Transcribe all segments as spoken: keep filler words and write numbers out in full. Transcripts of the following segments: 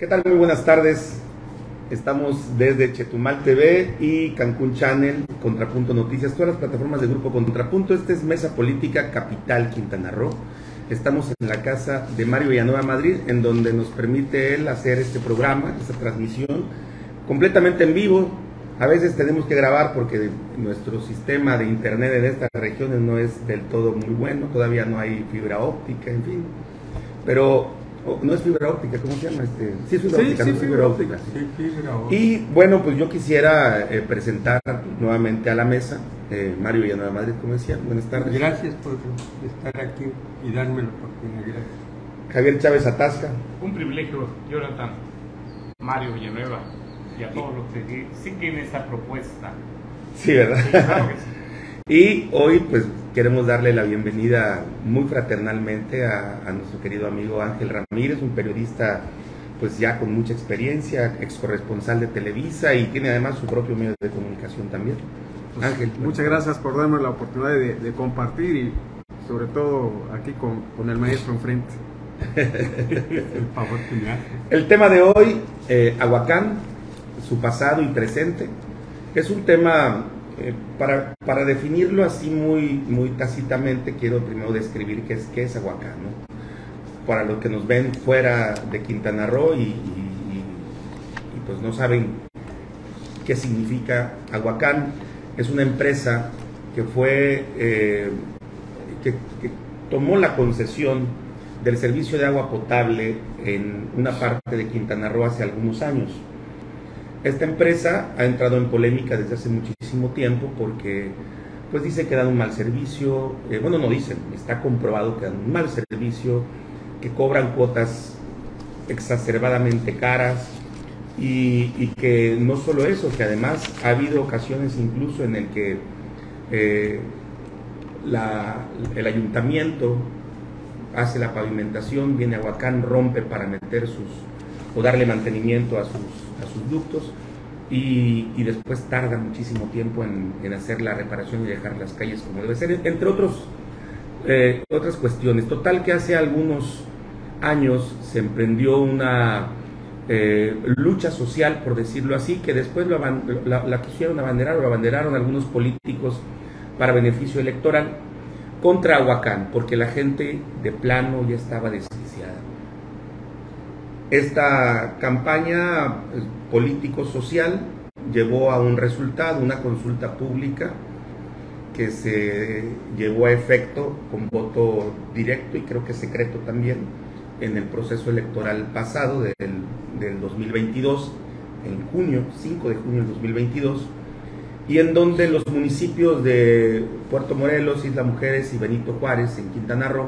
¿Qué tal? Muy buenas tardes. Estamos desde Chetumal T V y Cancún Channel, Contrapunto Noticias, todas las plataformas de Grupo Contrapunto. Este es Mesa Política Capital Quintana Roo. Estamos en la casa de Mario Villanueva Madrid, en donde nos permite él hacer este programa, esta transmisión, completamente en vivo. A veces tenemos que grabar porque nuestro sistema de internet en estas regiones no es del todo muy bueno, todavía no hay fibra óptica, en fin. Pero oh, no es fibra óptica, ¿cómo se llama? Este, sí, es fibra sí, óptica, sí, no es fibra, fibra óptica. óptica. Sí, fibra óptica. Y bueno, pues yo quisiera eh, presentar nuevamente a la mesa eh, Mario Villanueva Madrid, como decía, buenas tardes. Gracias por estar aquí y darme la oportunidad, gracias. Javier Chávez Atasca. Un privilegio, Jonathan, Mario Villanueva. Y a todos los que siguen esta propuesta. Sí, ¿verdad? Sí, claro que sí. Y hoy pues queremos darle la bienvenida muy fraternalmente a, a nuestro querido amigo Ángel Ramírez, un periodista pues ya con mucha experiencia, ex corresponsal de Televisa y tiene además su propio medio de comunicación también. Pues, Ángel, muchas gracias por darme la oportunidad de, de compartir y sobre todo aquí con, con el maestro enfrente. El tema de hoy, eh, Aguakan, su pasado y presente, es un tema, eh, para, para definirlo así muy, muy tácitamente, quiero primero describir qué es, qué es Aguakan, ¿no? Para los que nos ven fuera de Quintana Roo y, y, y, y pues no saben qué significa Aguakan, es una empresa que fue, eh, que, que tomó la concesión del servicio de agua potable en una parte de Quintana Roo hace algunos años. Esta empresa ha entrado en polémica desde hace muchísimo tiempo porque pues dice que dan un mal servicio, eh, bueno no dicen, está comprobado que dan un mal servicio, que cobran cuotas exacerbadamente caras y, y que no solo eso, que además ha habido ocasiones incluso en el que eh, la, el ayuntamiento hace la pavimentación, viene Aguakan, rompe para meter sus o darle mantenimiento a sus a sus ductos y, y después tarda muchísimo tiempo en, en hacer la reparación y dejar las calles como debe ser, entre otros, eh, otras cuestiones. Total que hace algunos años se emprendió una eh, lucha social, por decirlo así, que después lo, la, la quisieron abanderar o abanderaron algunos políticos para beneficio electoral contra Aguakan, porque la gente de plano ya estaba desquiciada. Esta campaña político-social llevó a un resultado, una consulta pública que se llevó a efecto con voto directo y creo que secreto también en el proceso electoral pasado del, del dos mil veintidós, en junio, cinco de junio del dos mil veintidós, y en donde los municipios de Puerto Morelos, Isla Mujeres y Benito Juárez en Quintana Roo,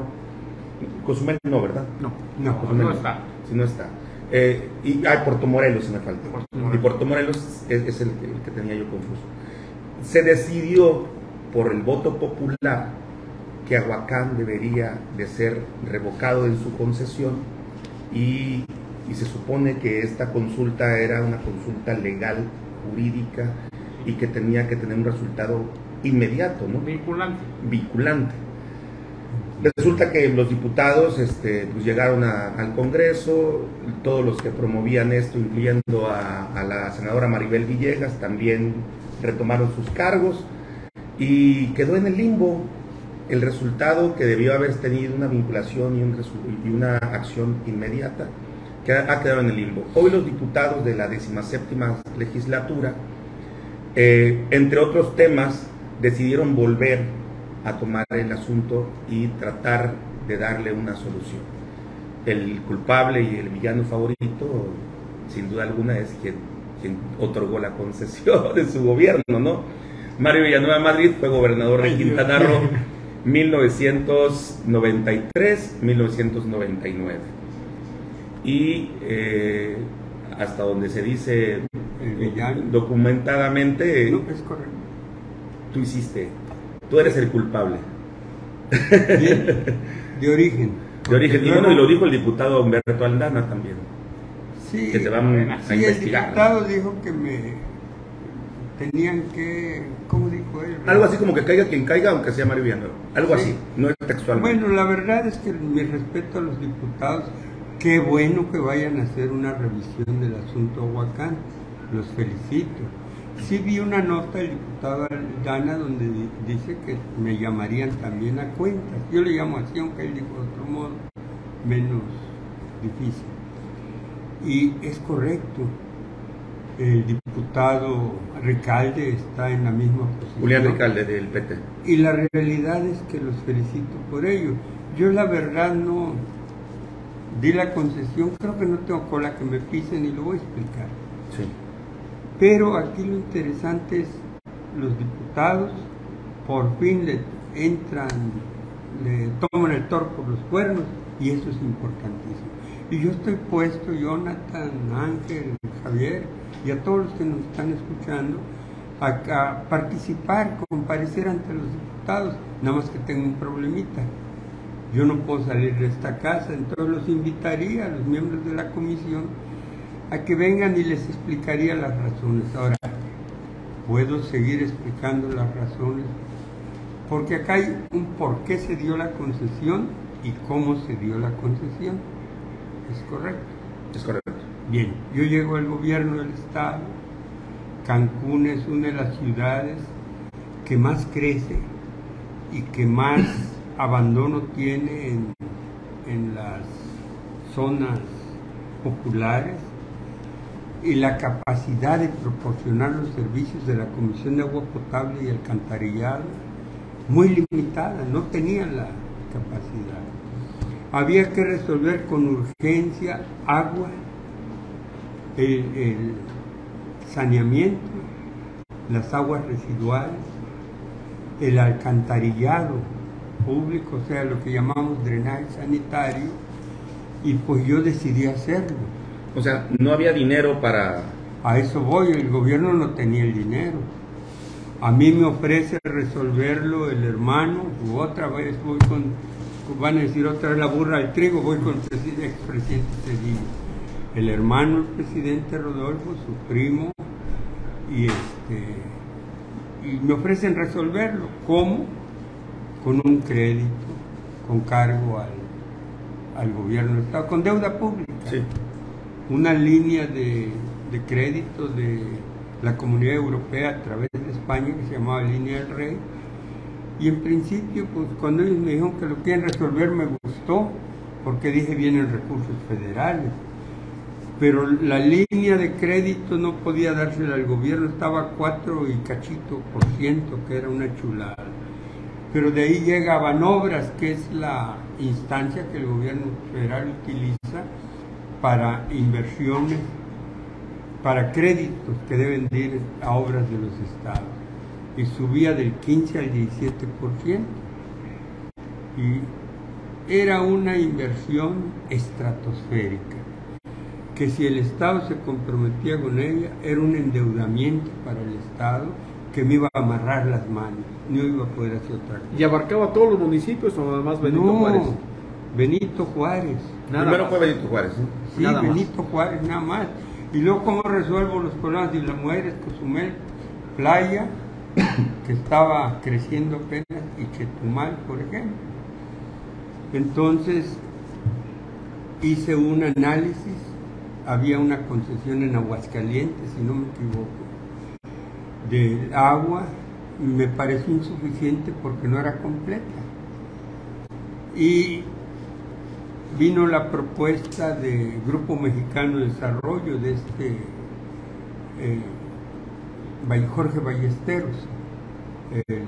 Cozumel no, ¿verdad? No, no, Cozumel no está. Si no está. Eh, y ah, Puerto Morelos se me falta. Y Puerto Morelos es, es el, el que tenía yo confuso. Se decidió por el voto popular que Aguakan debería de ser revocado en su concesión y, y se supone que esta consulta era una consulta legal, jurídica y que tenía que tener un resultado inmediato, ¿no? Vinculante. Vinculante. Resulta que los diputados este, pues llegaron a, al Congreso, todos los que promovían esto, incluyendo a, a la senadora Maribel Villegas, también retomaron sus cargos y quedó en el limbo el resultado que debió haber tenido una vinculación y, un y una acción inmediata, que ha, ha quedado en el limbo. Hoy los diputados de la decimoséptima legislatura, eh, entre otros temas, decidieron volver a tomar el asunto y tratar de darle una solución. El culpable y el villano favorito, sin duda alguna, es quien, quien otorgó la concesión de su gobierno, ¿no? Mario Villanueva Madrid fue gobernador de Quintana Roo mil novecientos noventa y tres a mil novecientos noventa y nueve. Y eh, hasta donde se dice documentadamente, no, es correcto. Tú hiciste... Tú eres el culpable. De, de origen. De origen. Y bueno, y lo dijo el diputado Humberto Aldana también. Sí. Que te van a sí, investigar. El diputado dijo que me tenían que... ¿Cómo dijo él? Algo así como que caiga quien caiga, aunque sea Mario Villanueva. Algo sí. así, no es textual. Bueno, la verdad es que mi respeto a los diputados, Qué bueno que vayan a hacer una revisión del asunto Aguakan, los felicito. Sí vi una nota del diputado Aldana donde dice que me llamarían también a cuentas. Yo le llamo así, aunque él dijo de otro modo, menos difícil. Y es correcto, el diputado Recalde está en la misma posición. Julián Recalde del P T. Y la realidad es que los felicito por ello. Yo la verdad no di la concesión, creo que no tengo cola que me pisen y lo voy a explicar. Sí. Pero aquí lo interesante es los diputados por fin le entran, le toman el toro por los cuernos y eso es importantísimo. Y yo estoy puesto, Jonathan, Ángel, Javier y a todos los que nos están escuchando, a, a participar, comparecer ante los diputados, nada más que tengo un problemita. Yo no puedo salir de esta casa, entonces los invitaría a los miembros de la comisión a que vengan y les explicaría las razones. Ahora, puedo seguir explicando las razones, porque acá hay un por qué se dio la concesión y cómo se dio la concesión. ¿Es correcto? Es correcto. Bien, yo llego al gobierno del estado, Cancún es una de las ciudades que más crece y que más abandono tiene en, en las zonas populares, y la capacidad de proporcionar los servicios de la Comisión de Agua Potable y Alcantarillado muy limitada, no tenían la capacidad. Había que resolver con urgencia agua, el, el saneamiento, las aguas residuales, el alcantarillado público, o sea, lo que llamamos drenaje sanitario, y pues yo decidí hacerlo. O sea, no había dinero para... A eso voy, el gobierno no tenía el dinero. A mí me ofrece resolverlo el hermano, u otra vez voy con, van a decir otra vez la burra al trigo, voy con el expresidente Cedillo. El hermano, el presidente Rodolfo, su primo, y este... y me ofrecen resolverlo. ¿Cómo? Con un crédito, con cargo al, al gobierno del estado, con deuda pública. Sí. Una línea de, de crédito de la Comunidad Europea a través de España que se llamaba Línea del Rey, y en principio pues cuando ellos me dijeron que lo quieren resolver me gustó, porque dije vienen recursos federales, pero la línea de crédito no podía dársela al gobierno, estaba a cuatro y cachito por ciento, que era una chulada, pero de ahí llega Banobras, que es la instancia que el gobierno federal utiliza para inversiones, para créditos que deben de ir a obras de los estados, y subía del quince al diecisiete por ciento, y era una inversión estratosférica, que si el estado se comprometía con ella, era un endeudamiento para el estado, que me iba a amarrar las manos, no iba a poder hacer otra cosa. ¿Y abarcaba todos los municipios o además Benito Juárez? Benito Juárez. Nada Primero más. fue Benito Juárez. ¿eh? Sí, nada Benito más. Juárez, nada más. Y luego, ¿cómo resuelvo los problemas de Isla Mujeres, Cozumel, Playa, que estaba creciendo apenas, y Chetumal, por ejemplo? Entonces, hice un análisis. Había una concesión en Aguascalientes, si no me equivoco, del agua. Me pareció insuficiente porque no era completa. Y vino la propuesta del Grupo Mexicano de Desarrollo de este eh, Jorge Ballesteros, el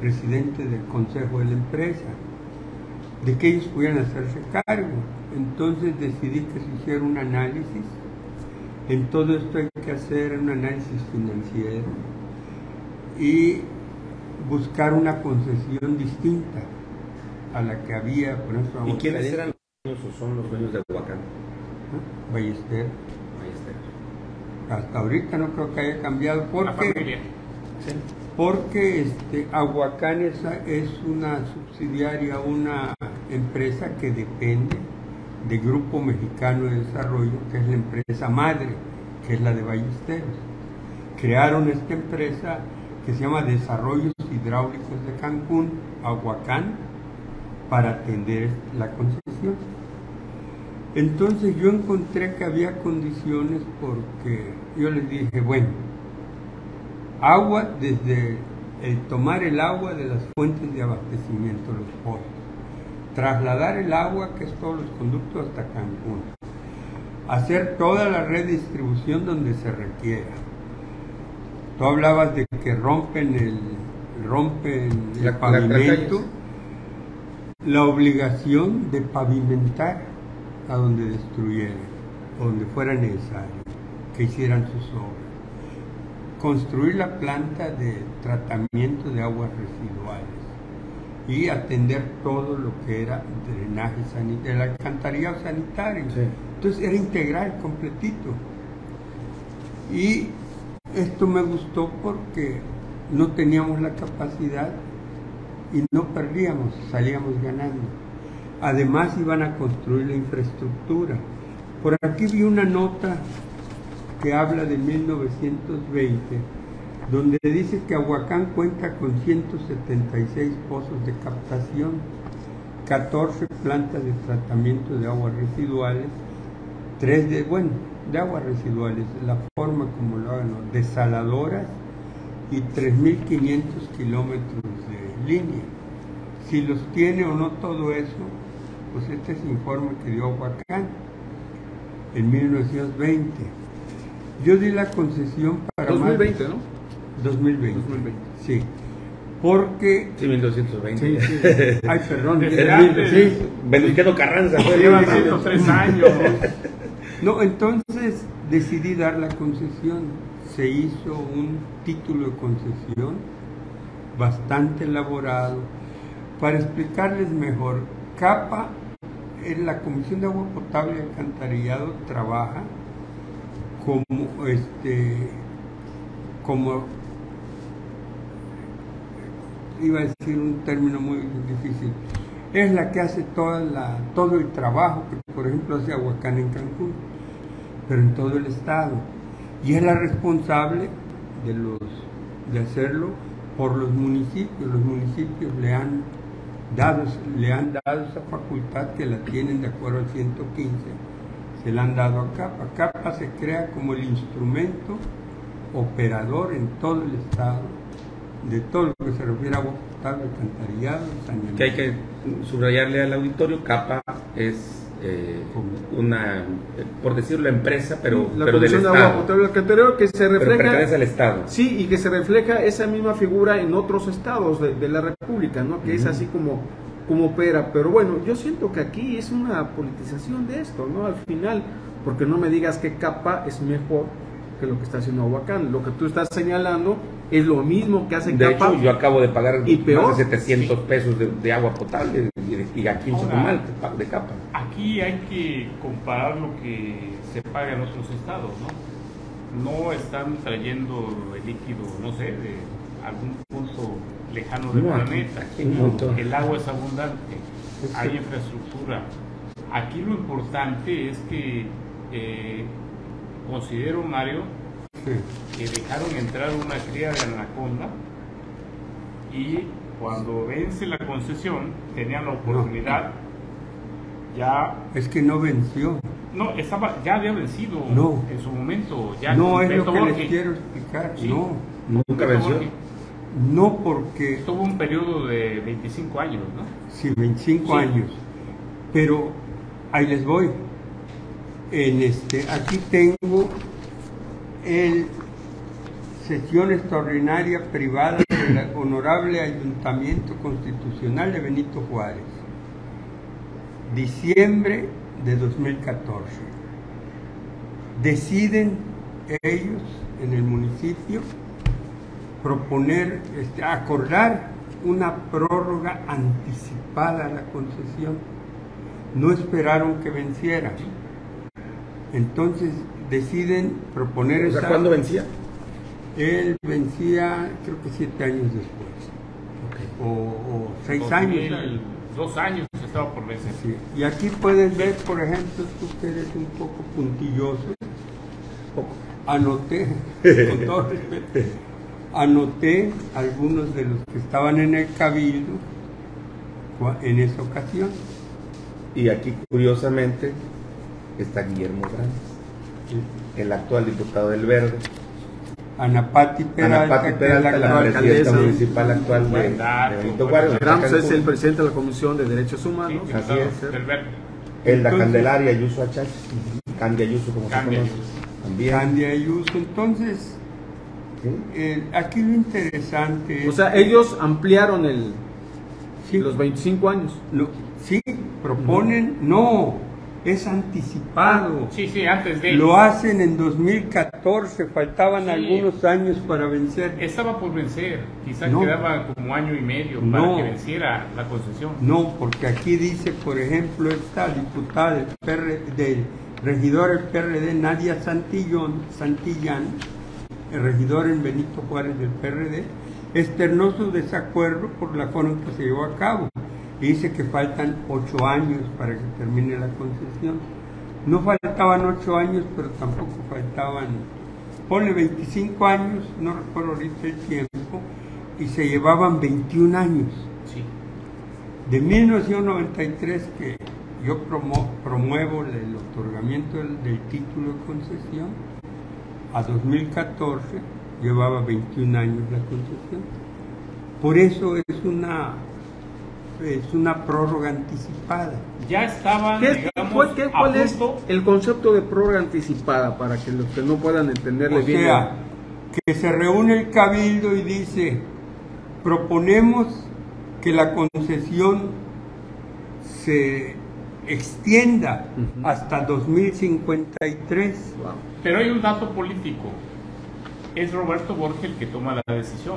presidente del Consejo de la Empresa, de que ellos pudieran hacerse cargo. Entonces decidí que se hiciera un análisis. En todo esto hay que hacer un análisis financiero y buscar una concesión distinta a la que había. Por eso, ¿y quiénes eran los dueños o son los dueños de Aguakan? ¿Eh? Ballester. Ballester. Hasta ahorita no creo que haya cambiado porque, ¿sí? porque este, Aguakan es, es una subsidiaria, una empresa que depende del Grupo Mexicano de Desarrollo, que es la empresa madre, que es la de Ballesteros. Crearon esta empresa que se llama Desarrollos Hidráulicos de Cancún, Aguakan, para atender la concesión. Entonces yo encontré que había condiciones porque yo les dije, bueno, agua desde el tomar el agua de las fuentes de abastecimiento, los pozos, trasladar el agua que es todos los conductos hasta Cancún, hacer toda la red de distribución donde se requiera. Tú hablabas de que rompen el, rompen el la, pavimento, la, la obligación de pavimentar a donde destruyeran, donde fuera necesario, que hicieran sus obras, construir la planta de tratamiento de aguas residuales y atender todo lo que era drenaje sanitario, el alcantarillado sanitario. Sí. Entonces era integral, completito. Y esto me gustó porque no teníamos la capacidad y no perdíamos, salíamos ganando. Además iban a construir la infraestructura. Por aquí vi una nota que habla de mil novecientos veinte, donde dice que Aguakan cuenta con ciento setenta y seis pozos de captación, catorce plantas de tratamiento de aguas residuales, tres de, bueno, de aguas residuales, la forma como lo hagan, desaladoras y tres mil quinientos kilómetros de línea. Si los tiene o no todo eso, pues este es el informe que dio Aguakan en mil novecientos veinte. Yo di la concesión para dos mil veinte, más, ¿no? dos mil veinte, dos mil veinte. Sí. Porque... Sí, mil doscientos veinte. Sí, sí. Ay, perdón. Sí, Venustiano Carranza. Llevan doscientos tres años. No, entonces decidí dar la concesión. Se hizo un título de concesión bastante elaborado. Para explicarles mejor, CAPA, en la Comisión de Agua Potable y Alcantarillado, trabaja como, este, como, iba a decir un término muy difícil, es la que hace toda la, todo el trabajo que, por ejemplo, hace Aguakan en Cancún, pero en todo el estado, y es la responsable de, los, de hacerlo por los municipios. Los municipios le han dado, le han dado esa facultad que la tienen de acuerdo al ciento quince, se la han dado a CAPA. CAPA se crea como el instrumento operador en todo el estado, de todo lo que se refiere a agua potable, alcantarillado, saneamiento. Que hay que subrayarle al auditorio, CAPA es eh, una, por decirlo, la empresa, pero, la pero del Estado. La Comisión de Agua Potable Alcantarillado que se refleja... Pero pertenece al Estado. Sí, y que se refleja esa misma figura en otros estados de, de la República, ¿no? Que uh-huh. es así como, como opera. Pero bueno, yo siento que aquí es una politización de esto, ¿no? Al final, porque no me digas que CAPA es mejor que lo que está haciendo Aguakan. Lo que tú estás señalando es lo mismo que hacen CAPA. De hecho, yo acabo de pagar y peor, más de setecientos sí. pesos de, de agua potable y aquí en Chetumal de CAPA. Aquí hay que comparar lo que se paga en otros estados, ¿no? No están trayendo el líquido, no sé, de algún punto lejano del no, planeta. Aquí, aquí el agua es abundante, sí. hay infraestructura. Aquí lo importante es que... Eh, considero, Mario, sí. que dejaron entrar una cría de anaconda y cuando vence la concesión tenían la oportunidad no. ya... Es que no venció. No, estaba, ya había vencido no. en su momento. Ya no, es Humberto lo que Borges. Les quiero explicar. Sí. No, nunca venció. Borges. No, porque... Estuvo un periodo de veinticinco años, ¿no? Sí, veinticinco sí. años. Pero ahí les voy. En este, aquí tengo el sesión extraordinaria privada del Honorable Ayuntamiento Constitucional de Benito Juárez, diciembre de dos mil catorce. Deciden ellos en el municipio proponer, este, acordar una prórroga anticipada a la concesión. No esperaron que venciera. Entonces deciden proponer esa... ¿Cuándo vencía? Él vencía, creo que siete años después. Okay. O, o seis años. El, dos años estaba por vencer. Sí. Y aquí puedes ver, por ejemplo, tú que eres un poco puntilloso. Anoté, con todo respeto, anoté algunos de los que estaban en el cabildo en esa ocasión. Y aquí, curiosamente... está Guillermo Grandes, el actual diputado del Verde. Ana Patti Peralta, Ana Patti Peralta, Peralta la, la presidenta municipal actual de, de Benito Juárez. Ramos es el presidente de la Comisión de Derechos Humanos. Sí, así es. Del Verde. El de Candelaria Ayuso Achach, Candia Ayuso, como se conoce. También. Candia Ayuso, entonces, ¿sí? eh, aquí lo interesante es... O sea, ellos ampliaron el sí, los veinticinco años. Lo, sí, proponen, no, no es anticipado. Sí, sí, antes de ellos. Lo hacen en dos mil catorce, faltaban sí. algunos años para vencer. Estaba por vencer, quizás no. quedaba como año y medio para no. que venciera la concesión. No, porque aquí dice, por ejemplo, esta diputada del, P R D, del regidor del P R D, Nadia Santillón, Santillán, el regidor en Benito Juárez del P R D, externó su desacuerdo por la forma en que se llevó a cabo. Dice que faltan ocho años para que termine la concesión. No faltaban ocho años, pero tampoco faltaban, ponle veinticinco años, no recuerdo ahorita el tiempo, y se llevaban veintiún años. Sí. De mil novecientos noventa y tres, que yo promo, promuevo el otorgamiento del, del título de concesión, a dos mil catorce llevaba veintiún años la concesión. Por eso es una... es una prórroga anticipada. Ya estaban, ¿Qué, digamos, ¿cuál, qué, ¿cuál es el concepto de prórroga anticipada? Para que los que no puedan entenderle o bien. O sea, que se reúne el cabildo y dice, proponemos que la concesión se extienda uh-huh. hasta dos mil cincuenta y tres. Wow. Pero hay un dato político. Es Roberto Borges el que toma la decisión.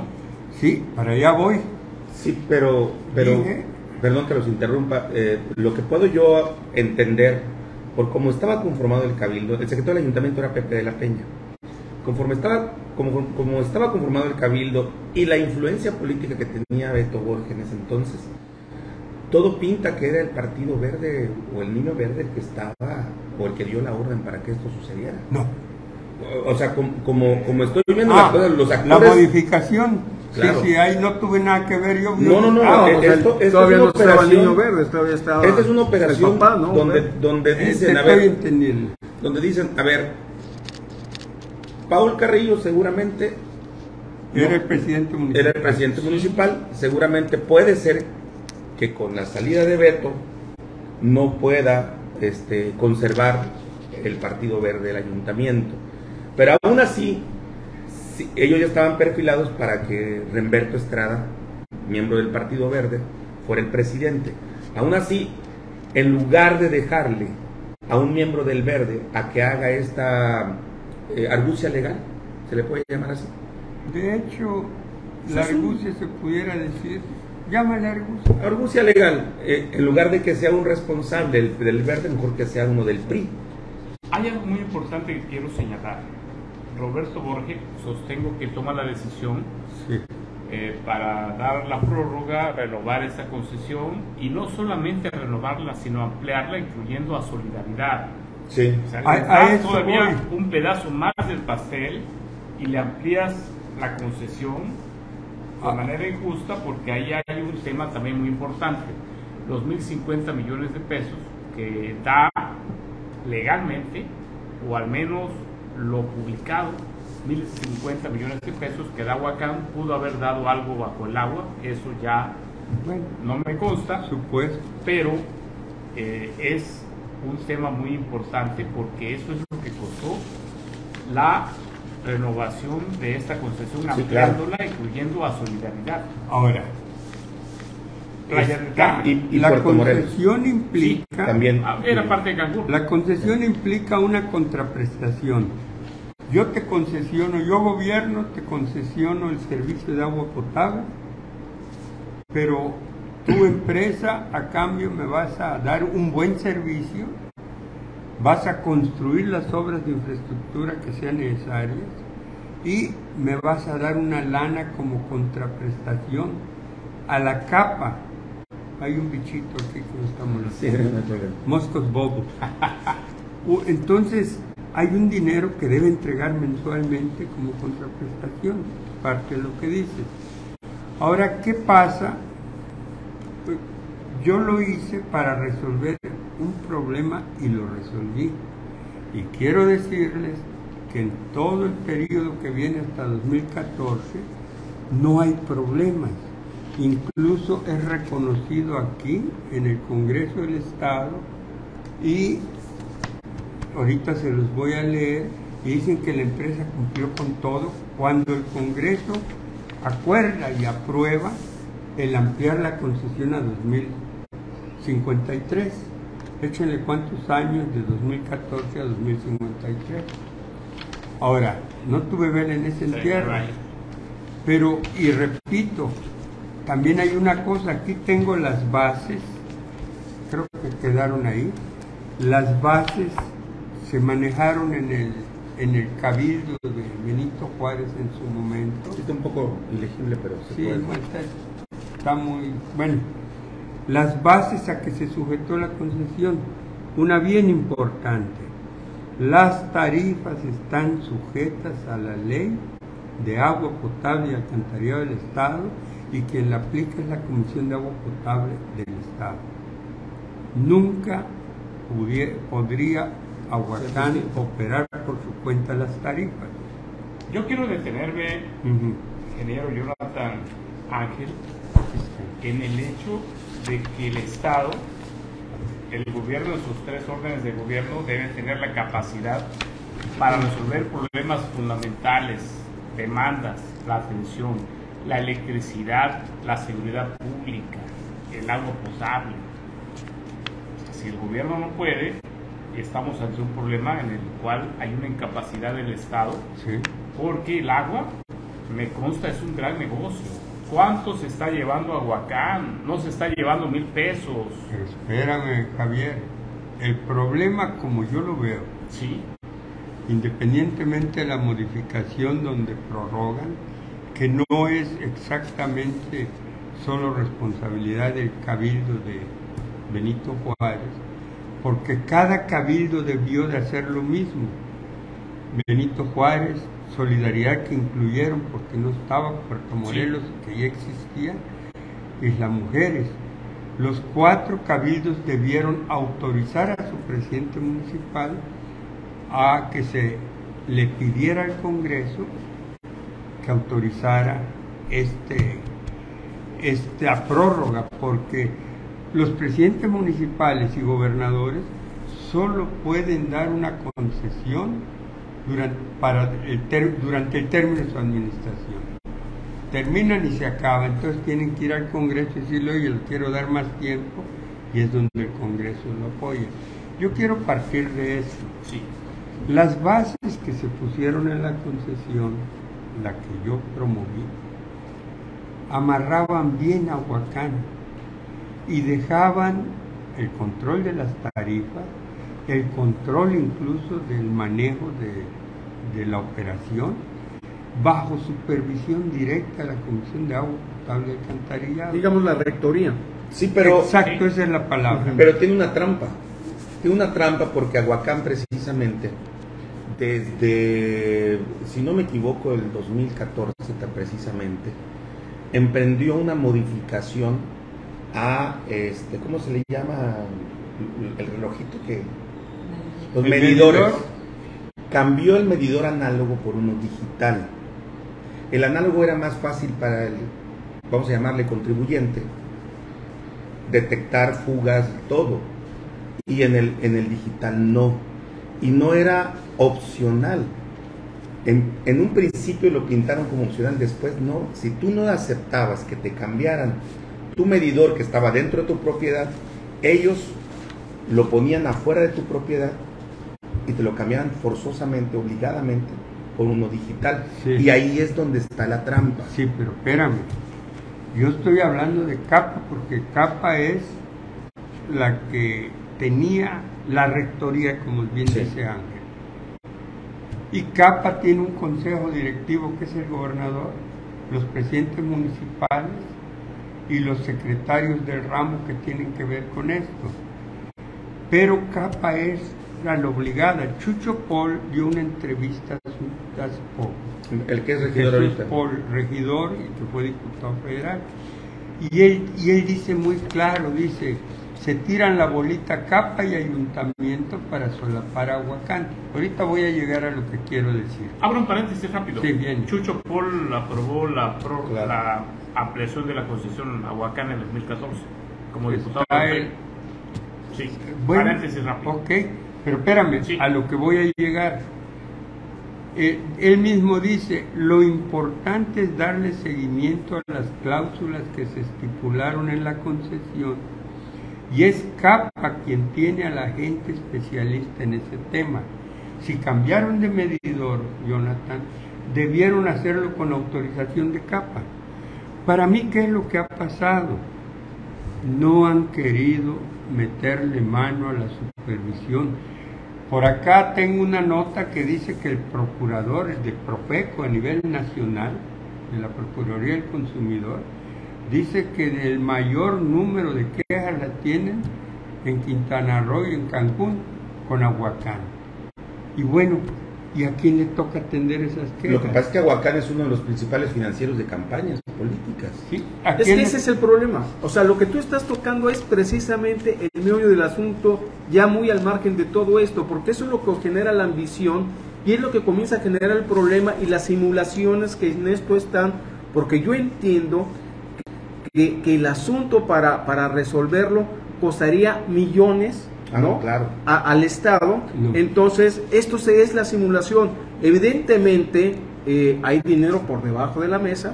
Sí, para allá voy. Sí, pero, pero perdón que los interrumpa, eh, lo que puedo yo entender, por cómo estaba conformado el cabildo, el secretario del ayuntamiento era Pepe de la Peña, conforme estaba, como, como estaba conformado el cabildo y la influencia política que tenía Beto Borges en ese entonces, todo pinta que era el Partido Verde o el Niño Verde el que estaba, o el que dio la orden para que esto sucediera. No. O, o sea, como, como, como estoy viendo ah, las cosas, los actores... La modificación... Claro. Sí, sí, ahí no tuve nada que ver yo. No, no, no, ah, esto, esto, esto todavía es una no operación, el Niño Verde, todavía estaba. Esta es una operación papá, ¿no? donde, donde dicen, a ver, donde dicen, a ver, Paul Carrillo seguramente era no, el presidente municipal. Era el presidente municipal, seguramente puede ser que con la salida de Beto no pueda este, conservar el Partido Verde del ayuntamiento. Pero aún así, sí, ellos ya estaban perfilados para que Remberto Estrada, miembro del Partido Verde, fuera el presidente. Aún así, en lugar de dejarle a un miembro del Verde a que haga esta eh, argucia legal, ¿se le puede llamar así? De hecho, la ¿sí? argucia se pudiera decir, llámale argucia. Argucia legal, eh, en lugar de que sea un responsable del, del Verde, mejor que sea uno del P R I. Hay algo muy importante que quiero señalar. Roberto Borges, sostengo que toma la decisión sí. eh, para dar la prórroga, renovar esa concesión y no solamente renovarla, sino ampliarla, incluyendo a Solidaridad. Sí. O sea, a, a eso todavía voy. Un pedazo más del pastel y le amplías la concesión de ah. manera injusta, porque ahí hay un tema también muy importante: los mil cincuenta millones de pesos que da legalmente, o al menos lo publicado, mil cincuenta millones de pesos que da Aguakan, pudo haber dado algo bajo el agua, eso ya bueno, no me consta, supuesto. Pero eh, es un tema muy importante, porque eso es lo que costó la renovación de esta concesión, ampliándola, sí, claro, incluyendo a Solidaridad. Ahora, Está, y, y la concesión Morelos. implica sí, también era parte de Cancún. La concesión sí. implica una contraprestación. Yo te concesiono, yo gobierno, te concesiono el servicio de agua potable, pero tu empresa a cambio me vas a dar un buen servicio, vas a construir las obras de infraestructura que sean necesarias y me vas a dar una lana como contraprestación a la CAPA. Hay un bichito aquí que nos está molestando. Sí, moscos bobos. Entonces, hay un dinero que debe entregar mensualmente como contraprestación, parte de lo que dices. Ahora, ¿qué pasa? Yo lo hice para resolver un problema y lo resolví. Y quiero decirles que en todo el periodo que viene hasta dos mil catorce no hay problemas. Incluso es reconocido aquí en el Congreso del Estado, y ahorita se los voy a leer, y dicen que la empresa cumplió con todo cuando el Congreso acuerda y aprueba el ampliar la concesión a dos mil cincuenta y tres. Échenle cuántos años de dos mil catorce a dos mil cincuenta y tres. Ahora, no tuve vela en ese entierro, pero, y repito, también hay una cosa, aquí tengo las bases, creo que quedaron ahí, las bases se manejaron en el, en el cabildo de Benito Juárez en su momento. Está un poco ilegible, pero se sí, puede. Está, está muy... Bueno, las bases a que se sujetó la concesión, una bien importante, las tarifas están sujetas a la ley de agua potable y alcantarillado del Estado, y quien la aplica es la Comisión de Agua Potable del Estado. Nunca pudiera, podría Aguakan sí, sí, sí. operar por su cuenta las tarifas. Yo quiero detenerme, uh-huh. ingeniero Jonathan Ángel, en el hecho de que el Estado, el gobierno, sus tres órdenes de gobierno deben tener la capacidad para resolver problemas fundamentales, demandas, la atención, la electricidad, la seguridad pública, el agua potable. Si el gobierno no puede, estamos ante un problema en el cual hay una incapacidad del Estado, sí. porque el agua, me consta, es un gran negocio. ¿Cuánto se está llevando Aguakan? No se está llevando mil pesos. Pero espérame, Javier. El problema, como yo lo veo, sí. independientemente de la modificación donde prorrogan, que no es exactamente solo responsabilidad del cabildo de Benito Juárez, porque cada cabildo debió de hacer lo mismo. Benito Juárez, Solidaridad, que incluyeron porque no estaba Puerto Morelos, sí. que ya existía, Isla Mujeres. Los cuatro cabildos debieron autorizar a su presidente municipal a que se le pidiera al Congreso que autorizara este, esta prórroga, porque los presidentes municipales y gobernadores solo pueden dar una concesión durante, para el ter, durante el término de su administración. Terminan y se acaba, entonces tienen que ir al Congreso y decirle, oye, le quiero dar más tiempo, y es donde el Congreso lo apoya. Yo quiero partir de eso. Sí. Las bases que se pusieron en la concesión, la que yo promoví, amarraban bien a Aguakan y dejaban el control de las tarifas, el control incluso del manejo de, de la operación, bajo supervisión directa de la Comisión de Agua Potable y Alcantarillado. Digamos la rectoría. Sí, pero... Exacto, esa es la palabra. Pero tiene una trampa. Tiene una trampa porque Aguakan precisamente... Desde, si no me equivoco, el dos mil catorce precisamente, emprendió una modificación a, este, ¿cómo se le llama? El relojito que... Los medidores. Medidor? Cambió el medidor análogo por uno digital. El análogo era más fácil para el, vamos a llamarle contribuyente, detectar fugas y todo. Y en el, en el digital no. Y no era... opcional. En, en un principio lo pintaron como opcional, después no. Si tú no aceptabas que te cambiaran tu medidor que estaba dentro de tu propiedad, ellos lo ponían afuera de tu propiedad y te lo cambiaban forzosamente, obligadamente, por uno digital. Sí. Y ahí es donde está la trampa. Sí, pero espérame. Yo estoy hablando de CAPA porque CAPA es la que tenía la rectoría, como bien sí. dice Ángel. Y CAPA tiene un consejo directivo que es el gobernador, los presidentes municipales y los secretarios del ramo que tienen que ver con esto. Pero CAPA es la obligada. Chucho Paul dio una entrevista hace poco. El que es regidor ahorita. Chucho Paul, regidor y que fue diputado federal. Y él, y él dice muy claro, dice, se tiran la bolita CAPA y ayuntamiento para solapar a Aguakan. Ahorita voy a llegar a lo que quiero decir. Abro un paréntesis rápido. Sí, bien. Chucho Paul aprobó la, pro, claro. la ampliación de la concesión a Aguakan en el dos mil catorce como pues diputado. El... Sí, bueno, paréntesis rápido. Ok, pero espérame, sí. a lo que voy a llegar. Eh, él mismo dice, lo importante es darle seguimiento a las cláusulas que se estipularon en la concesión, y es CAPA quien tiene a la gente especialista en ese tema. Si cambiaron de medidor, Jonathan, debieron hacerlo con autorización de CAPA. Para mí, ¿qué es lo que ha pasado? No han querido meterle mano a la supervisión. Por acá tengo una nota que dice que el procurador de Profeco a nivel nacional, de la Procuraduría del Consumidor, dice que el mayor número de quejas las tienen en Quintana Roo y en Cancún con Aguakan. Y bueno, ¿y a quién le toca atender esas quejas? Lo que pasa es que Aguakan es uno de los principales financieros de campañas políticas. ¿Sí? ¿A quién? Es que ese es el problema. O sea, lo que tú estás tocando es precisamente el meollo del asunto, ya muy al margen de todo esto, porque eso es lo que genera la ambición y es lo que comienza a generar el problema y las simulaciones que en esto están, porque yo entiendo que, que el asunto para, para resolverlo costaría millones. Ah, ¿no? Claro. A, al Estado, no. Entonces esto se es la simulación. Evidentemente eh, hay dinero por debajo de la mesa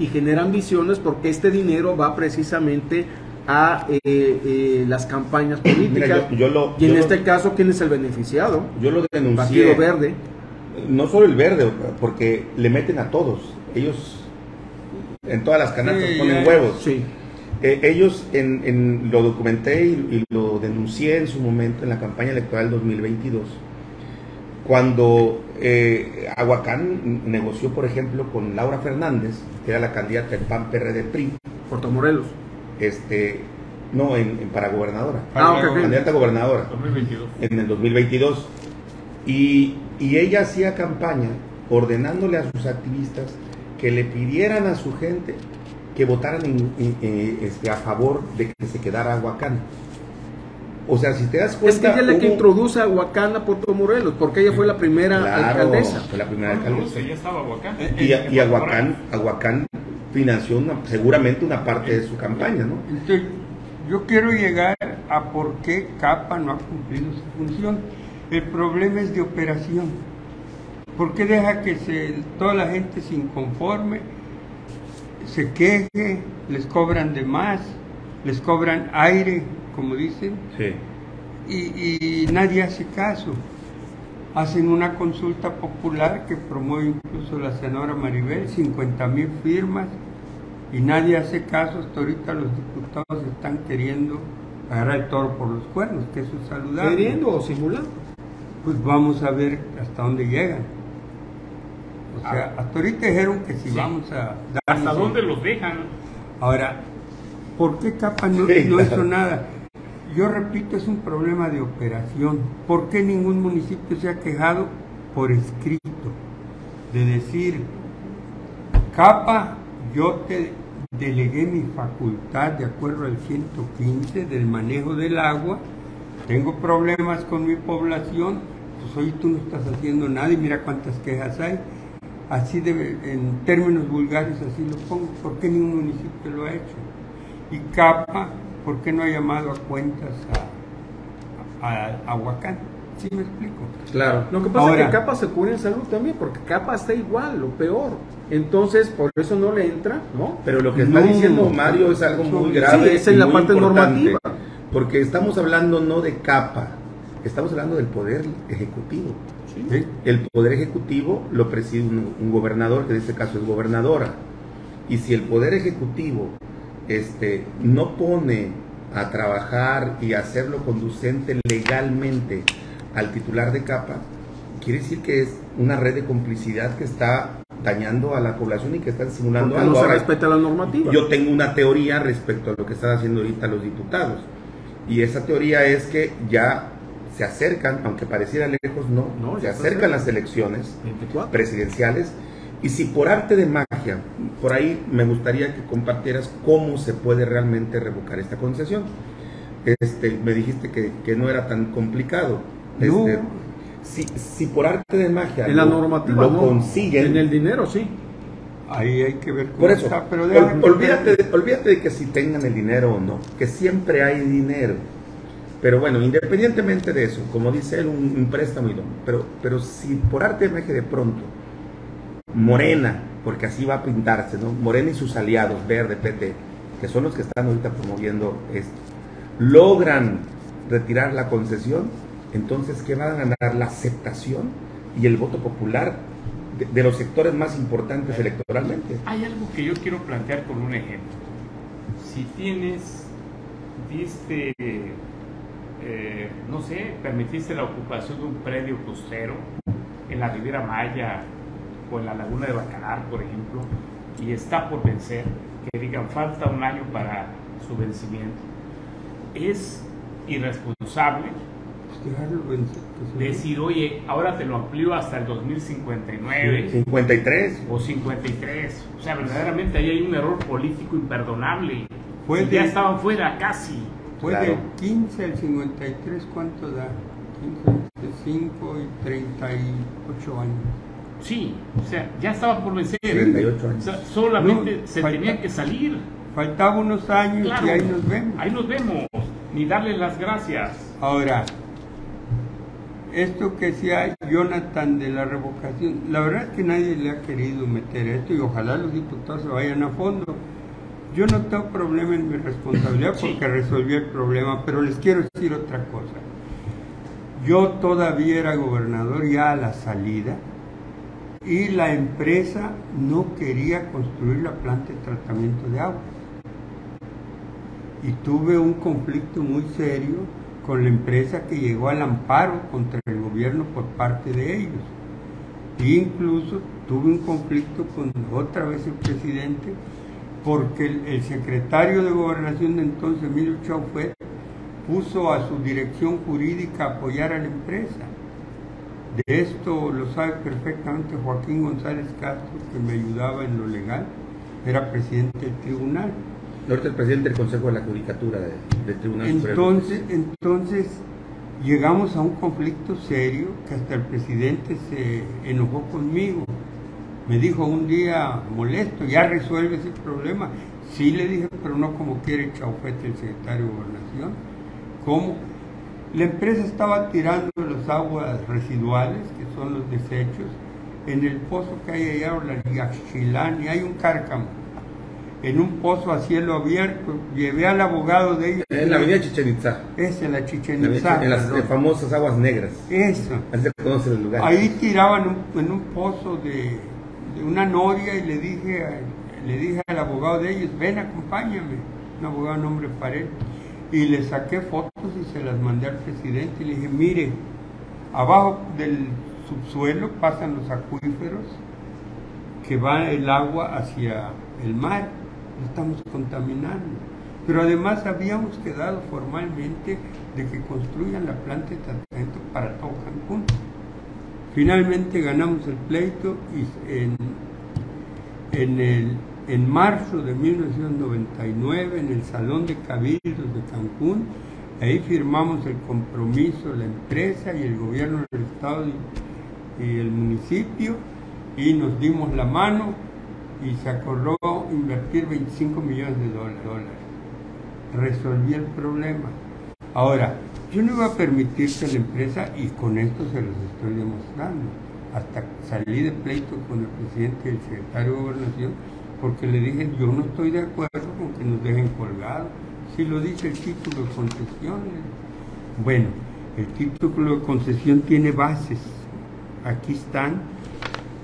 y generan visiones porque este dinero va precisamente a eh, eh, las campañas políticas. Mira, yo, yo lo, y en este lo, caso, ¿quién es el beneficiado? Yo lo denuncié. Partido Verde. No solo el Verde, porque le meten a todos. Ellos en todas las canastas sí, ponen huevos. Sí. Eh, ellos, en, en, lo documenté y, y lo denuncié en su momento en la campaña electoral dos mil veintidós, cuando eh, Aguakan negoció, por ejemplo, con Laura Fernández, que era la candidata del P A N P R D P R I. Puerto Morelos. Este, no, en, en, para gobernadora. Ah, para okay, candidata a gobernadora. dos mil veintidós. En el dos mil veintidós. Y, y ella hacía campaña ordenándole a sus activistas que le pidieran a su gente que votaran en, en, en, este, a favor de que se quedara Aguakan. O sea, si te das cuenta... Es que ella es la que introduce a Aguakan a Puerto Morelos, porque ella fue la primera claro, alcaldesa. Fue la primera alcaldesa. Ella estaba Aguakan. Y, y Aguakan, Aguakan financió una, seguramente una parte de su campaña, ¿no? Entonces, yo quiero llegar a por qué CAPA no ha cumplido su función. El problema es de operación. ¿Por qué deja que se, toda la gente se inconforme? Se queje, les cobran de más, les cobran aire, como dicen, sí. y, y nadie hace caso. Hacen una consulta popular que promueve incluso la senadora Maribel, cincuenta mil firmas, y nadie hace caso. Hasta ahorita los diputados están queriendo agarrar el toro por los cuernos, que eso es saludable. ¿Queriendo o simulando? Pues vamos a ver hasta dónde llegan. O sea, hasta ahorita dijeron que si sí. vamos a... ¿Hasta dónde los dejan? Ahora, ¿por qué CAPA no, sí, no hizo nada? Yo repito, es un problema de operación. ¿Por qué ningún municipio se ha quejado por escrito? De decir, CAPA, yo te delegué mi facultad de acuerdo al ciento quince del manejo del agua, tengo problemas con mi población, pues hoy tú no estás haciendo nada y mira cuántas quejas hay. Así de, en términos vulgares así lo pongo, ¿por qué ningún municipio lo ha hecho? Y CAPA, ¿por qué no ha llamado a cuentas a, a, a Aguakan? ¿Sí me explico? Claro. Lo que pasa Ahora, es que CAPA se cubre en salud también, porque CAPA está igual, lo peor. Entonces, por eso no le entra, ¿no? Pero lo que está no, diciendo Mario es algo muy grave. Sí, esa es la parte normativa. Porque estamos hablando no de CAPA, estamos hablando del Poder Ejecutivo. ¿Sí? El Poder Ejecutivo lo preside un, un gobernador, que en este caso es gobernadora, y si el Poder Ejecutivo este, no pone a trabajar y hacerlo conducente legalmente al titular de CAPA, quiere decir que es una red de complicidad que está dañando a la población y que están simulando algo. No se respeta la normativa. Yo tengo una teoría respecto a lo que están haciendo ahorita los diputados, y esa teoría es que ya se acercan, aunque pareciera lejos, no, no se acercan las elecciones veinticuatro presidenciales, y si por arte de magia, por ahí me gustaría que compartieras cómo se puede realmente revocar esta concesión, este, me dijiste que, que no era tan complicado. No. Este, si, si por arte de magia en lo, la normativa lo no, consiguen, en el dinero sí. Ahí hay que ver cómo por eso, está, pero de ol, olvídate, de, olvídate de que si tengan el dinero o no, que siempre hay dinero. Pero bueno, independientemente de eso, como dice él, un, un préstamo y no. Pero, pero si por arte de magia de pronto, Morena, porque así va a pintarse, ¿no? Morena y sus aliados, Verde, P T, que son los que están ahorita promoviendo esto, logran retirar la concesión, entonces ¿qué van a ganar? La aceptación y el voto popular de, de los sectores más importantes electoralmente. Hay algo que yo quiero plantear con un ejemplo. Si tienes, diste, eh, no sé, permitiste la ocupación de un predio costero en la Riviera Maya o en la Laguna de Bacalar, por ejemplo, y está por vencer, que digan falta un año para su vencimiento, es irresponsable decir, oye, ahora te lo amplío hasta el dos mil cincuenta y nueve, cincuenta y tres o cincuenta y tres. O sea, verdaderamente ahí hay un error político imperdonable. Pues si ya estaban fuera casi. Fue claro. Del quince al cincuenta y tres, ¿cuánto da? quince, cinco y treinta y ocho años. Sí, o sea, ya estaba por vencer. treinta y ocho años. O sea, solamente no, se falta, tenía que salir. Faltaba unos años, claro, y ahí nos vemos. Ahí nos vemos, ni darles las gracias. Ahora, esto que decía Jonathan de la revocación, la verdad es que nadie le ha querido meter esto y ojalá los diputados se vayan a fondo. Yo no tengo problema en mi responsabilidad porque sí resolví el problema, pero les quiero decir otra cosa. Yo todavía era gobernador ya a la salida, y la empresa no quería construir la planta de tratamiento de aguas y tuve un conflicto muy serio con la empresa que llegó al amparo contra el gobierno por parte de ellos, e incluso tuve un conflicto con otra vez el presidente porque el, el secretario de gobernación de entonces, Emilio Chaufet, puso a su dirección jurídica a apoyar a la empresa. De esto lo sabe perfectamente Joaquín González Castro, que me ayudaba en lo legal, era presidente del tribunal. Ahorita el presidente del Consejo de la Judicatura de, del Tribunal entonces, Superior. Entonces llegamos a un conflicto serio que hasta el presidente se enojó conmigo. Me dijo un día molesto, ya resuelve ese problema. Sí, le dije, pero no como quiere Chaufete, el secretario de Gobernación. ¿Cómo? La empresa estaba tirando las aguas residuales, que son los desechos, en el pozo que hay allá, o la Yaxchilán, y hay un cárcamo, en un pozo a cielo abierto. Llevé al abogado de ellos. En la avenida Chichen Itzá. Es en la Chichen Itzá. En las ¿no? famosas aguas negras. Eso. Ahí se conoce el lugar. Ahí tiraban un, en un pozo de, de una noria, y le dije, a, le dije al abogado de ellos, ven, acompáñame. Un abogado de nombre Pared. Y le saqué fotos y se las mandé al presidente y le dije, mire, abajo del subsuelo pasan los acuíferos que va el agua hacia el mar, lo estamos contaminando. Pero además habíamos quedado formalmente de que construyan la planta de tratamiento para todo Cancún. Finalmente ganamos el pleito y en, en el... en marzo de mil novecientos noventa y nueve, en el Salón de Cabildos de Cancún, ahí firmamos el compromiso, la empresa y el gobierno del estado y el municipio, y nos dimos la mano y se acordó invertir veinticinco millones de dólares. Resolví el problema. Ahora, yo no iba a permitir que la empresa, y con esto se los estoy demostrando, hasta salí de pleito con el presidente y el secretario de Gobernación, porque le dije, yo no estoy de acuerdo con que nos dejen colgados, si lo dice el título de concesión. Bueno, el título de concesión tiene bases, aquí están,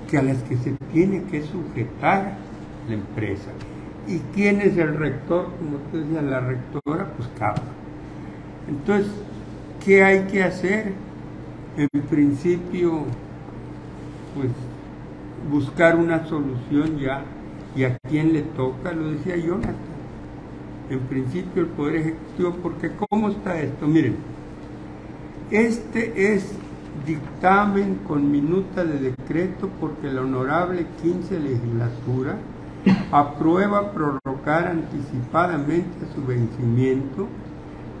que a las que se tiene que sujetar la empresa. ¿Y quién es el rector? Como te decía, la rectora, pues CAPA. Entonces, ¿qué hay que hacer? En principio, pues, buscar una solución ya. ¿Y a quién le toca? Lo decía Jonathan. En principio el Poder Ejecutivo, porque ¿cómo está esto? Miren, este es dictamen con minuta de decreto porque la honorable quince legislatura aprueba prorrogar anticipadamente a su vencimiento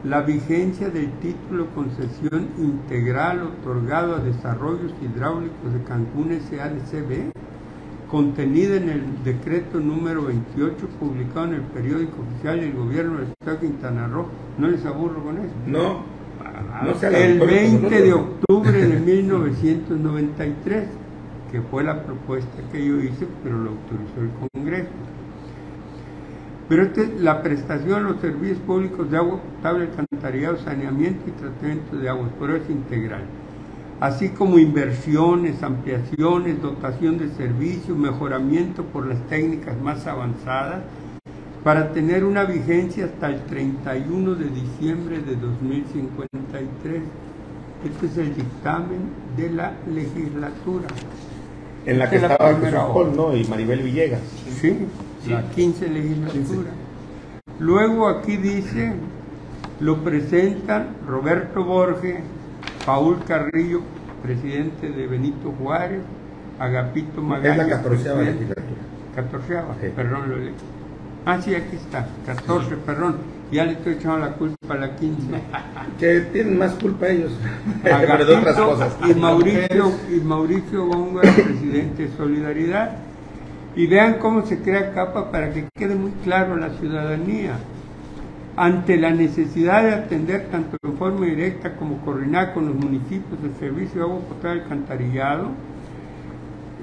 la vigencia del título concesión integral otorgado a Desarrollos Hidráulicos de Cancún S A D C B, contenida en el decreto número veintiocho publicado en el periódico oficial del gobierno del estado de Quintana Roo. No les aburro con eso. No, no se la el veinte de octubre de mil novecientos noventa y tres, que fue la propuesta que yo hice, pero lo autorizó el Congreso. Pero esta es la prestación a los servicios públicos de agua potable, alcantarillado, saneamiento y tratamiento de aguas, pero es integral, así como inversiones, ampliaciones, dotación de servicios, mejoramiento por las técnicas más avanzadas, para tener una vigencia hasta el treinta y uno de diciembre de dos mil cincuenta y tres. Este es el dictamen de la legislatura. En la que Esta estaba Chucho Paul, ¿no? Y Maribel Villegas. Sí, sí. La quince legislatura. Luego aquí dice, lo presentan Roberto Borges, Paul Carrillo, presidente de Benito Juárez, Agapito Magaña. Es la catorceava legislatura. Catorceava, sí. Perdón, lo leí. Ah, sí, aquí está, catorce, sí. Perdón, ya le estoy echando la culpa a la quince. Que tienen más culpa ellos, pero de otras cosas. Y Mauricio, y Mauricio Góngora, presidente de Solidaridad. Y vean cómo se crea CAPA para que quede muy claro a la ciudadanía. Ante la necesidad de atender tanto en forma directa como coordinada con los municipios el servicio de agua potable alcantarillado,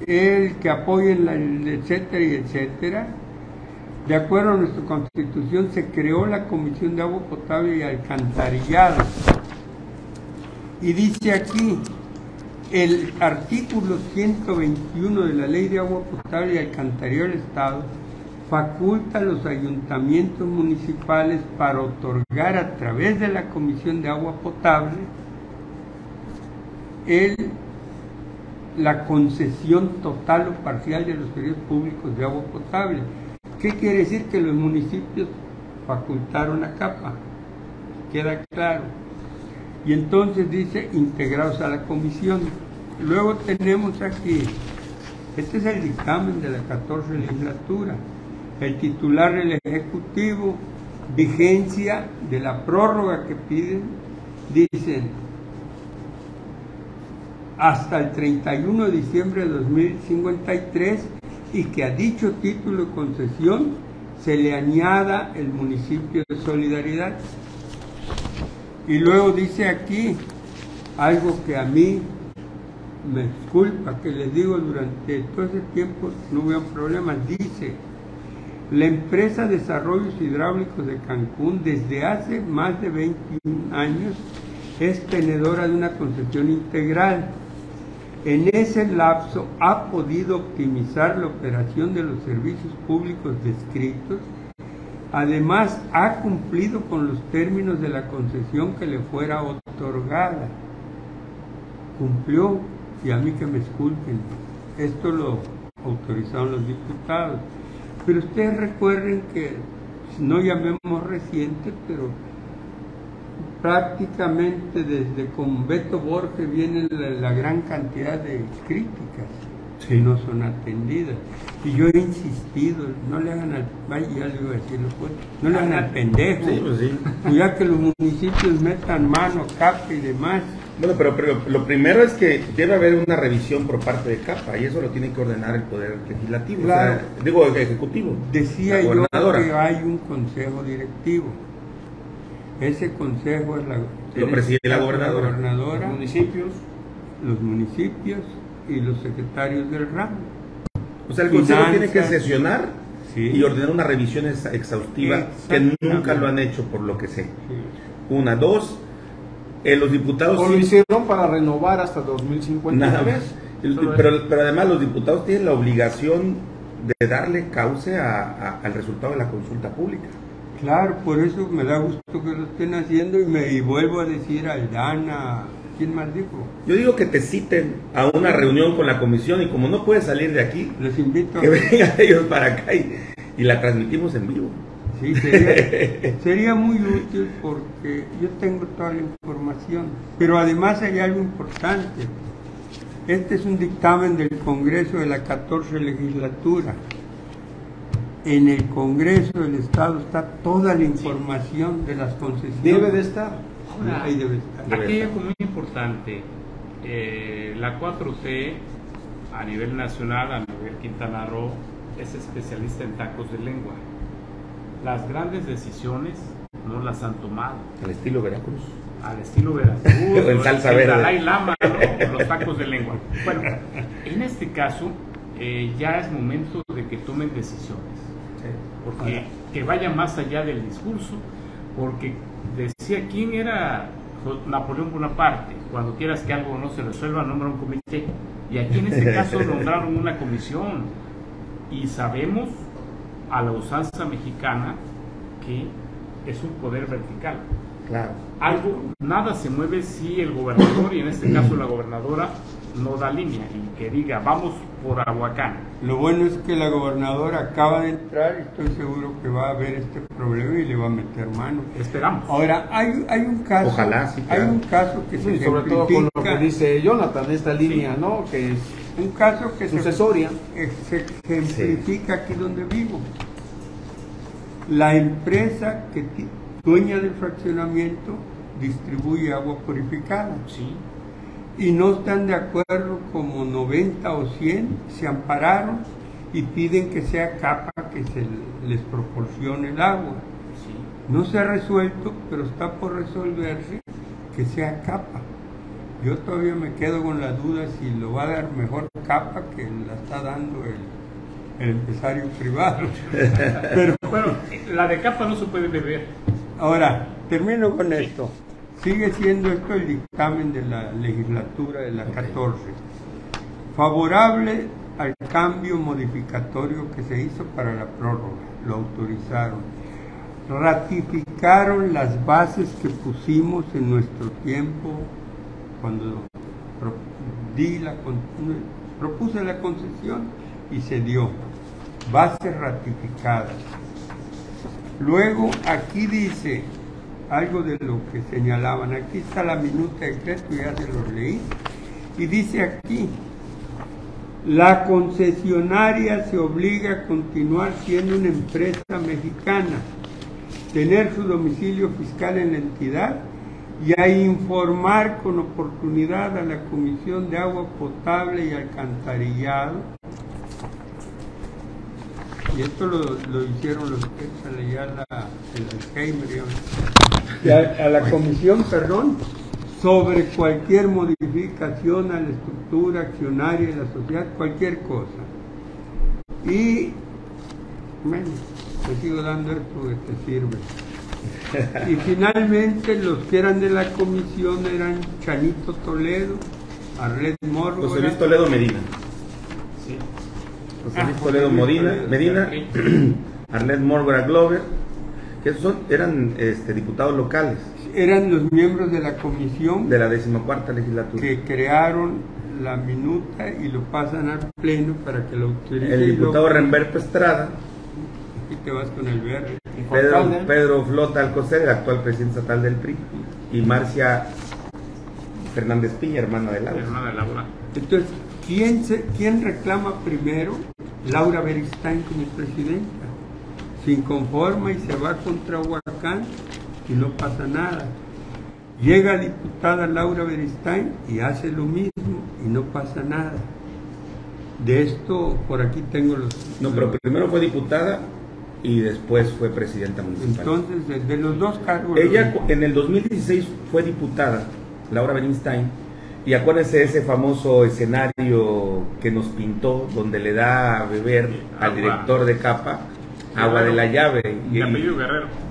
el que apoyen, la, etcétera y etcétera. De acuerdo a nuestra Constitución, se creó la Comisión de Agua Potable y Alcantarillado. Y dice aquí, el artículo ciento veintiuno de la Ley de Agua Potable y Alcantarillado del Estado faculta a los ayuntamientos municipales para otorgar a través de la Comisión de Agua Potable el, la concesión total o parcial de los servicios públicos de agua potable. ¿Qué quiere decir? Que los municipios facultaron a CAPA, queda claro. Y entonces dice, integrados a la comisión. Luego tenemos aquí, este es el dictamen de la catorce legislatura, el titular del Ejecutivo, vigencia de la prórroga que piden, dicen, hasta el treinta y uno de diciembre de dos mil cincuenta y tres, y que a dicho título de concesión se le añada el municipio de Solidaridad. Y luego dice aquí algo que a mí me disculpa, que les digo durante todo ese tiempo no hubo problemas. Dice, la empresa Desarrollos Hidráulicos de Cancún desde hace más de veintiún años es tenedora de una concesión integral. En ese lapso ha podido optimizar la operación de los servicios públicos descritos. Además, ha cumplido con los términos de la concesión que le fuera otorgada. Cumplió, y a mí que me disculpen, esto lo autorizaron los diputados. Pero ustedes recuerden que, no llamemos reciente, pero prácticamente desde con Beto Borges viene la, la gran cantidad de críticas que no son atendidas. Y yo he insistido, no le hagan al, ay, ya le iba a decir, no le hagan al pendejo. Sí, pues sí. Cuidado que los municipios metan mano, CAPA y demás. Bueno, pero, pero lo primero es que debe haber una revisión por parte de CAPA y eso lo tiene que ordenar el Poder Legislativo, claro. O sea, digo, el Ejecutivo. Decía yo que hay un consejo directivo. Ese consejo es la, lo preside la gobernadora, gobernadora los municipios, los municipios y los secretarios del ramo. O sea, el Finanzas, consejo tiene que sesionar, sí, y ordenar una revisión exhaustiva que nunca lo han hecho, por lo que sé. Sí. Una, dos, eh, los diputados o sí, lo hicieron para renovar hasta dos mil cincuenta. Nada más. El, pero, pero además los diputados tienen la obligación de darle cauce a, a, al resultado de la consulta pública. Claro, por eso me da gusto que lo estén haciendo y me y vuelvo a decir a Aldana, ¿quién más dijo? Yo digo que te citen a una reunión con la comisión y como no puedes salir de aquí, les invito que vengan ellos para acá y, y la transmitimos en vivo. Sí, sería, sería muy útil porque yo tengo toda la información, pero además hay algo importante. Este es un dictamen del Congreso de la catorce legislatura. en el Congreso del Estado está toda la información de las concesiones. Debe de estar. Ahora, ahí debe estar. Aquí es muy importante. Eh, la cuatro T a nivel nacional, a nivel Quintana Roo, es especialista en tacos de lengua. Las grandes decisiones no las han tomado. Al estilo Veracruz. Al estilo Veracruz. En salsa verde. El Dalai Lama, ¿no? Los tacos de lengua. Bueno, en este caso eh, ya es momento de que tomen decisiones. Sí. Porque Ajá. que vaya más allá del discurso, porque decía quién era Napoleón Bonaparte: cuando quieras que algo no se resuelva, nombra un comité. Y aquí en este caso nombraron una comisión, y sabemos a la usanza mexicana que es un poder vertical. Claro. Algo, nada se mueve si el gobernador, y en este caso la gobernadora, no da línea y que diga vamos por Aguakan. Lo bueno es que la gobernadora acaba de entrar y estoy seguro que va a ver este problema y le va a meter mano. Esperamos. Ahora, hay, hay un caso. Ojalá, sí, claro. Hay un caso que sí, se sobre todo con lo que dice Jonathan, esta línea, sí. ¿no? Que es un caso que sucesoria. Se ejemplifica sí. aquí donde vivo. La empresa que dueña del fraccionamiento distribuye agua purificada. Sí. Y no están de acuerdo, como noventa o cien se ampararon y piden que sea CAPA que se les proporcione el agua. Sí. No se ha resuelto, pero está por resolverse que sea CAPA. Yo todavía me quedo con la duda si lo va a dar mejor CAPA que la está dando el, el empresario privado. Pero bueno, la de CAPA no se puede beber. Ahora, termino con sí. esto. Sigue siendo esto el dictamen de la legislatura de la okay. catorce, favorable al cambio modificatorio que se hizo para la prórroga, lo autorizaron, ratificaron las bases que pusimos en nuestro tiempo cuando pro, di la, propuse la concesión y se dio, bases ratificadas. Luego aquí dice algo de lo que señalaban, aquí está la minuta de decreto, ya se los leí, y dice aquí: la concesionaria se obliga a continuar siendo una empresa mexicana, tener su domicilio fiscal en la entidad y a informar con oportunidad a la Comisión de Agua Potable y Alcantarillado. Y esto lo, lo hicieron los que se leía la, el Alzheimer, a, a la comisión, perdón, sobre cualquier modificación a la estructura accionaria de la sociedad, cualquier cosa. Y, bueno, te sigo dando esto que te sirve. Y finalmente los que eran de la comisión eran Chanito Toledo, Arlet Morgoa, José Luis Toledo Medina. Sí. José Luis Toledo Medina, Medina Arlet Morgoa Glover, que son, eran este, diputados locales. Eran los miembros de la comisión de la decimocuarta legislatura que crearon la minuta y lo pasan al pleno para que lo autoricen. El diputado lo... Remberto Estrada. Y te vas con el verde. Pedro, Pedro Flota Alcocer, el actual presidente estatal del P R I, y Marcia Fernández Piña, hermana de Laura. Hermana de Laura. Entonces, ¿quién, se, ¿quién reclama primero? Laura Bernstein como presidenta. Se inconforma y se va contra Aguakan y no pasa nada. Llega diputada Laura Bernstein y hace lo mismo y no pasa nada. De esto, por aquí tengo los... No, pero primero fue diputada y después fue presidenta municipal. Entonces, desde los dos cargos... Ella en el dos mil dieciséis fue diputada, Laura Bernstein. Y acuérdense ese famoso escenario que nos pintó, donde le da a beber al director de CAPA agua de la llave. Y, y,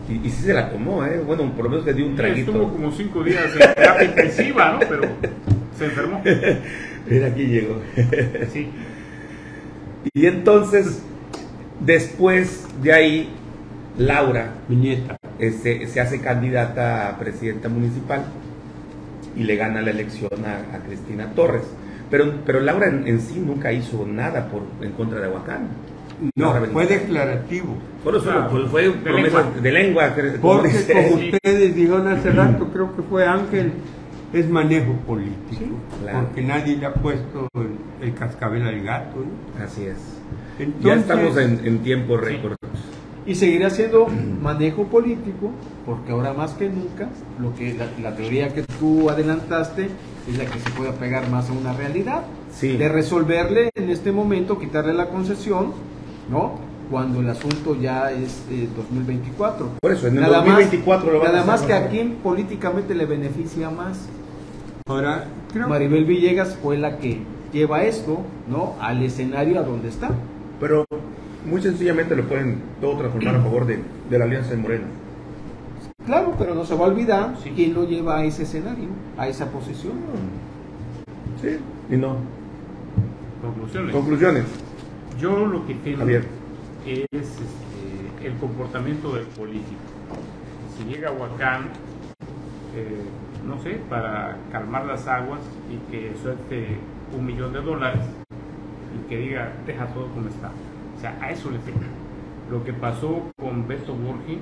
y, y sí se la tomó, ¿eh? Bueno, por lo menos le dio un traguito. Estuvo como cinco días en terapia intensiva, ¿no? Pero se enfermó. Mira, aquí llegó. Sí. Y entonces, después de ahí, Laura, mi nieta, este, se hace candidata a presidenta municipal. Y le gana la elección a, a Cristina Torres. Pero, pero Laura en, en sí nunca hizo nada por, en contra de Aguakan. No, Laura fue Benito. Declarativo. Por eso claro, fue, fue de promesa lengua. de lengua. Porque dice? como ustedes dijeron hace rato, creo que fue Ángel, es manejo político. Sí, claro. Porque nadie le ha puesto el, el cascabel al gato, ¿no? Así es. Entonces, ya estamos en, en tiempo récord. Sí. y seguir haciendo manejo político, porque ahora más que nunca lo que la, la teoría que tú adelantaste es la que se puede pegar más a una realidad, sí, de resolverle en este momento, quitarle la concesión, ¿no?, cuando el asunto ya es eh, dos mil veinticuatro. Por eso, en el nada dos mil veinticuatro más, lo van nada a más que a quien políticamente le beneficia más. Ahora, creo... Maribel Villegas fue la que lleva esto, ¿no?, al escenario a donde está. Pero muy sencillamente lo pueden todo transformar a favor de, de la alianza de Morena. Claro, pero no se va a olvidar, sí, quién lo lleva a ese escenario, a esa posición. Sí, y no. Conclusiones. Conclusiones. Yo lo que creo Javier. es este, el comportamiento del político. Si llega a Aguakan, eh, no sé, para calmar las aguas y que suelte un millón de dólares y que diga, deja todo como está. O sea, a eso le pega. Lo que pasó con Beto Borges,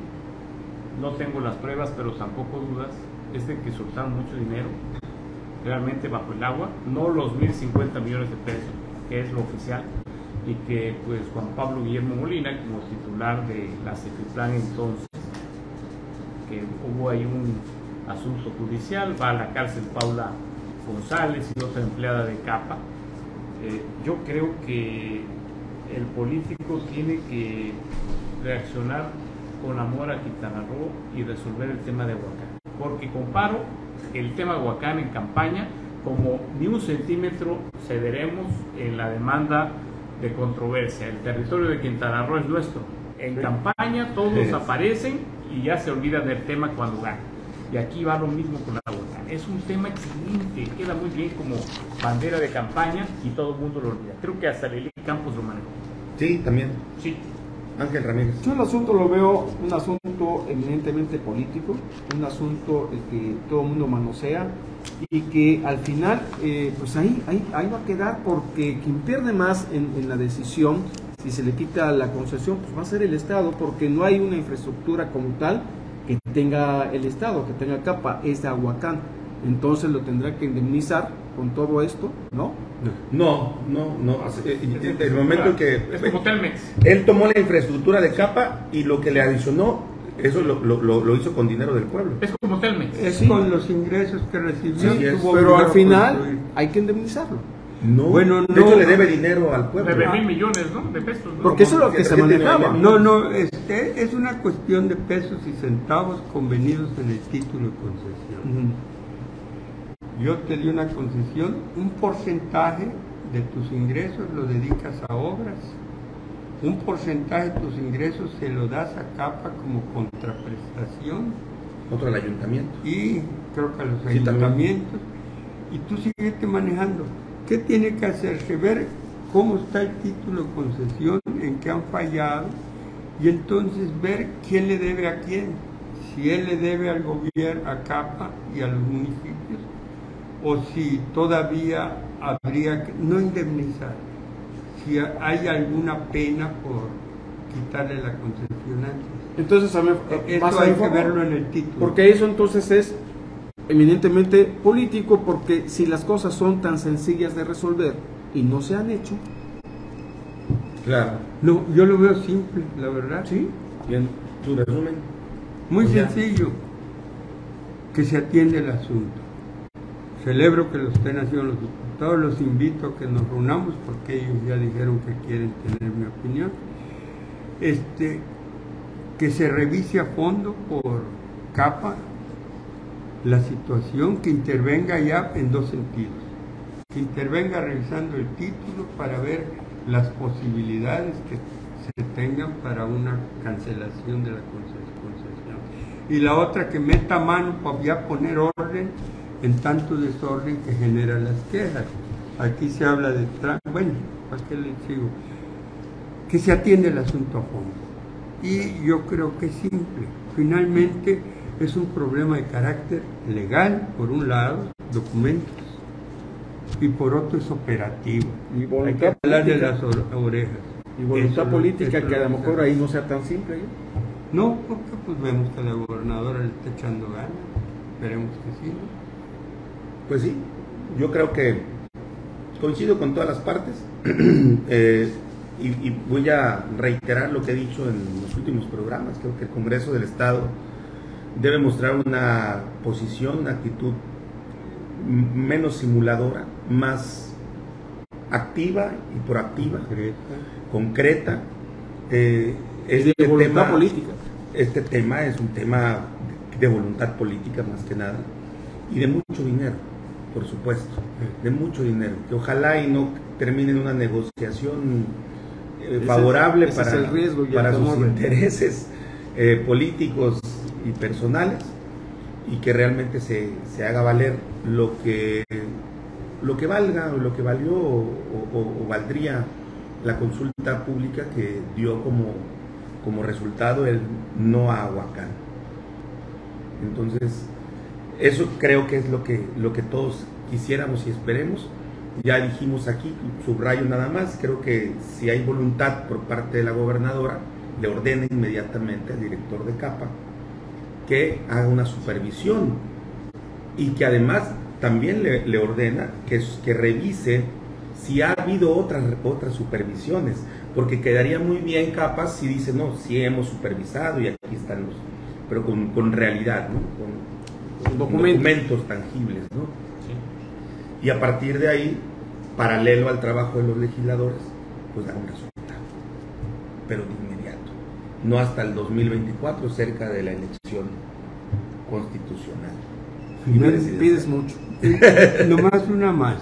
no tengo las pruebas, pero tampoco dudas, es de que soltaron mucho dinero realmente bajo el agua, no los mil cincuenta millones de pesos, que es lo oficial, y que pues Juan Pablo Guillermo Molina, como titular de la Cefiplan entonces, que hubo ahí un asunto judicial, va a la cárcel Paula González y otra empleada de CAPA. Eh, yo creo que el político tiene que reaccionar con amor a Quintana Roo y resolver el tema de Aguakan, porque comparo el tema de Aguakan en campaña como ni un centímetro cederemos en la demanda de controversia. El territorio de Quintana Roo es nuestro. En sí. campaña todos sí. aparecen y ya se olvidan del tema cuando ganan. Y aquí va lo mismo con la Aguakan. Es un tema excelente, queda muy bien como bandera de campaña y todo el mundo lo olvida. Creo que hasta Lili Campos lo manejó. Sí, también. Sí. Ángel Ramírez. Yo el asunto lo veo un asunto eminentemente político, un asunto que todo el mundo manosea y que al final, eh, pues ahí, ahí, ahí va a quedar, porque quien pierde más en, en la decisión, si se le quita la concesión, pues va a ser el Estado, porque no hay una infraestructura como tal que tenga el Estado, que tenga CAPA, es de Aguakan. Entonces lo tendrá que indemnizar con todo esto, ¿no? No, no, no. En el momento en que él tomó la infraestructura de CAPA y lo que le adicionó, eso lo, lo, lo hizo con dinero del pueblo. Es como Telmex. Es sí. con los ingresos que recibió. Sí, pero al final construir. hay que indemnizarlo. No, bueno, no, de hecho le debe dinero al pueblo. Debe mil millones, ¿no? De pesos. ¿No? Porque eso es lo que, que se manejaba. No, no, este es una cuestión de pesos y centavos convenidos en el título de concesión. Uh-huh. Yo te di una concesión, un porcentaje de tus ingresos lo dedicas a obras, un porcentaje de tus ingresos se lo das a CAPA como contraprestación. Otro al ayuntamiento. Y creo que a los sí, ayuntamientos. También. Y tú sigues manejando. ¿Qué tiene que hacerse? Ver cómo está el título de concesión, en qué han fallado, y entonces ver quién le debe a quién. Si él le debe al gobierno, a CAPA y a los municipios, o si todavía habría que no indemnizar, si hay alguna pena por quitarle la concesión antes. Entonces, a mí, eso hay que verlo en el título. Porque eso entonces es eminentemente político, porque si las cosas son tan sencillas de resolver y no se han hecho. Claro. No, yo lo veo simple, la verdad. Sí. Bien, tu resumen. Muy pues sencillo, ya. que se atiende el asunto. Celebro que lo estén haciendo los diputados, los invito a que nos reunamos porque ellos ya dijeron que quieren tener mi opinión. Este, que se revise a fondo por CAPA la situación, que intervenga ya en dos sentidos. Que intervenga revisando el título para ver las posibilidades que se tengan para una cancelación de la concesión. Y la otra, que meta mano para ya poner orden en tanto desorden que genera las quejas. Aquí se habla de... Bueno, ¿para qué les digo? Que se atiende el asunto a fondo. Y yo creo que es simple. Finalmente, es un problema de carácter legal, por un lado, documentos, y por otro es operativo. Y hay que hablar de las orejas. Y voluntad política, que a lo mejor ahí no sea tan simple. ¿eh? No, porque pues vemos que la gobernadora le está echando ganas. Esperemos que sí. Pues sí, yo creo que coincido con todas las partes. eh, y, y voy a reiterar lo que he dicho en los últimos programas, creo que el Congreso del Estado debe mostrar una posición, una actitud menos simuladora, más activa y proactiva, concreta, concreta. Eh, es de voluntad política. Este tema es un tema de voluntad política más que nada, y de mucho dinero, por supuesto, de mucho dinero, que ojalá y no termine en una negociación eh, favorable ese, ese para, el riesgo para sus orden. intereses eh, políticos y personales, y que realmente se, se haga valer lo que lo que valga, o lo que valió o, o, o valdría la consulta pública que dio como, como resultado el no a Aguakan. Entonces, eso creo que es lo que, lo que todos quisiéramos y esperemos. Ya dijimos aquí, subrayo nada más, creo que si hay voluntad por parte de la gobernadora, le ordena inmediatamente al director de CAPA que haga una supervisión, y que además también le, le ordena que, que revise si ha habido otras, otras supervisiones, porque quedaría muy bien CAPA si dice, no, sí hemos supervisado y aquí están los, pero con, con realidad, ¿no? Con, con documentos. documentos tangibles, ¿no? Sí. Y a partir de ahí, paralelo al trabajo de los legisladores, pues dan un resultado, pero de inmediato, no hasta el dos mil veinticuatro, cerca de la elección constitucional. Y no pides mucho. Nomás una más.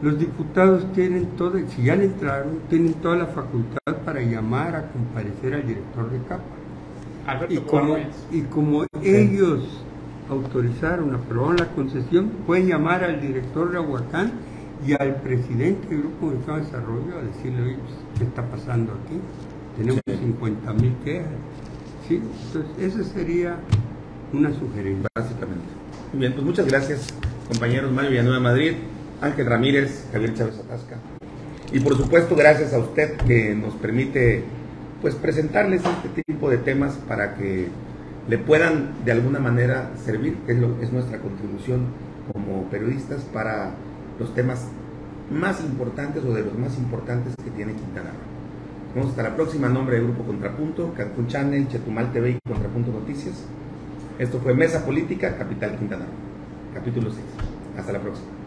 Los diputados tienen todo, si ya le entraron, tienen toda la facultad para llamar a comparecer al director de CAPA. Y como, y como ellos autorizaron, aprobaron la concesión, pueden llamar al director de Aguakan y al presidente del Grupo Mexicano de Desarrollo a decirle, ¿qué está pasando aquí? Tenemos sí. cincuenta mil quejas. ¿Sí? Entonces, esa sería una sugerencia. Básicamente. Muy bien, pues muchas gracias, compañeros. Mario Villanueva Madrid, Ángel Ramírez, Javier Chávez Atasca, y por supuesto gracias a usted que nos permite pues presentarles este tipo de temas para que le puedan de alguna manera servir, que es, lo, es nuestra contribución como periodistas para los temas más importantes o de los más importantes que tiene Quintana Roo. Vamos hasta la próxima. En nombre de Grupo Contrapunto, Cancún Channel, Chetumal T V y Contrapunto Noticias, esto fue Mesa Política Capital Quintana Roo, capítulo seis. Hasta la próxima.